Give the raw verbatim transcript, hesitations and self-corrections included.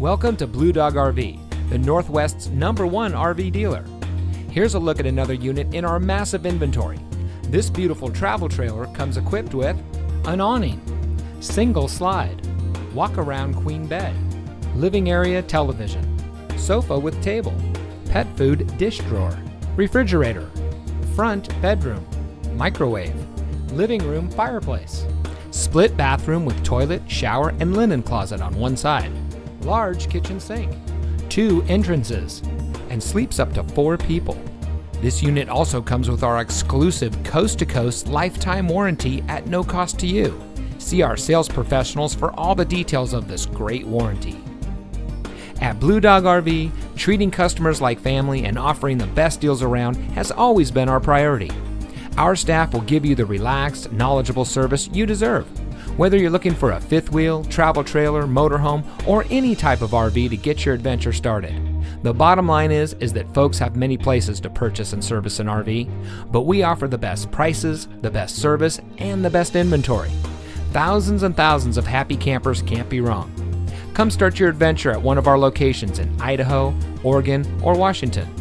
Welcome to Blue Dog R V, the Northwest's number one R V dealer. Here's a look at another unit in our massive inventory. This beautiful travel trailer comes equipped with an awning, single slide, walk-around queen bed, living area television, sofa with table, pet food dish drawer, refrigerator, front bedroom, microwave, living room fireplace, split bathroom with toilet, shower, and linen closet on one side, large kitchen sink, two entrances, and sleeps up to four people. This unit also comes with our exclusive coast-to-coast lifetime warranty at no cost to you. See our sales professionals for all the details of this great warranty. At Blue Dog R V, treating customers like family and offering the best deals around has always been our priority. Our staff will give you the relaxed, knowledgeable service you deserve. Whether you're looking for a fifth wheel, travel trailer, motorhome, or any type of R V to get your adventure started. The bottom line is, is that folks have many places to purchase and service an R V, but we offer the best prices, the best service, and the best inventory. Thousands and thousands of happy campers can't be wrong. Come start your adventure at one of our locations in Idaho, Oregon, or Washington.